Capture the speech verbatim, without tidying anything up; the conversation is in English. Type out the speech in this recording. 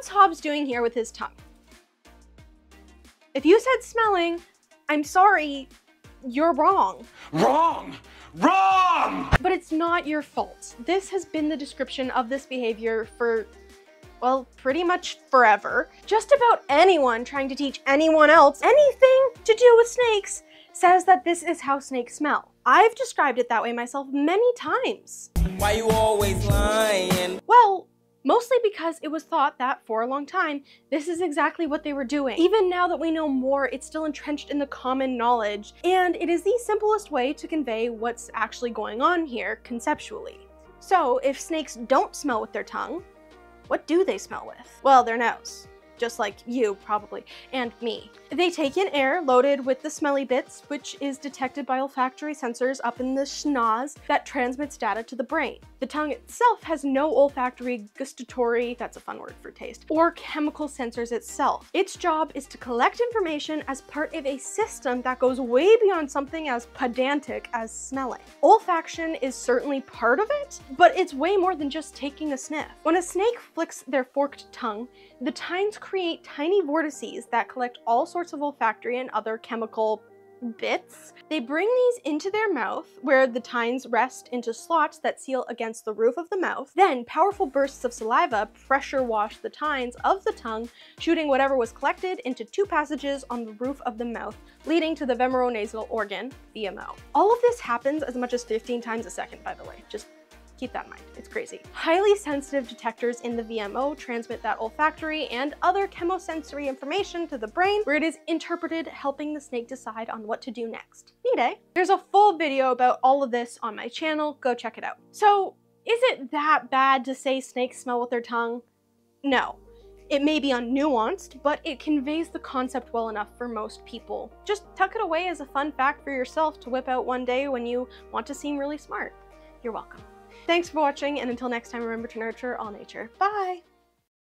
what's Hobbs doing here with his tongue? If you said smelling, I'm sorry, you're wrong. Wrong! Wrong! But it's not your fault. This has been the description of this behavior for, well, pretty much forever. Just about anyone trying to teach anyone else anything to do with snakes says that this is how snakes smell. I've described it that way myself many times. Why you always lying? Well, mostly because it was thought that for a long time, this is exactly what they were doing. Even now that we know more, it's still entrenched in the common knowledge, and it is the simplest way to convey what's actually going on here conceptually. So if snakes don't smell with their tongue, what do they smell with? Well, their nose, just like you probably, and me. They take in air loaded with the smelly bits, which is detected by olfactory sensors up in the schnoz that transmits data to the brain. The tongue itself has no olfactory, gustatory, that's a fun word for taste, or chemical sensors itself. Its job is to collect information as part of a system that goes way beyond something as pedantic as smelling. Olfaction is certainly part of it, but it's way more than just taking a sniff. When a snake flicks their forked tongue, the tines create tiny vortices that collect all sorts of olfactory and other chemical bits. They bring these into their mouth, where the tines rest into slots that seal against the roof of the mouth. Then powerful bursts of saliva pressure wash the tines of the tongue, shooting whatever was collected into two passages on the roof of the mouth, leading to the vomeronasal organ, V M O. All of this happens as much as fifteen times a second, by the way. Just keep that in mind, it's crazy. Highly sensitive detectors in the V M O transmit that olfactory and other chemosensory information to the brain, where it is interpreted, helping the snake decide on what to do next. Neat, eh? There's a full video about all of this on my channel, go check it out. So is it that bad to say snakes smell with their tongue? No. It may be unnuanced, but it conveys the concept well enough for most people. Just tuck it away as a fun fact for yourself to whip out one day when you want to seem really smart. You're welcome. Thanks for watching, and until next time, remember to nurture all nature. Bye!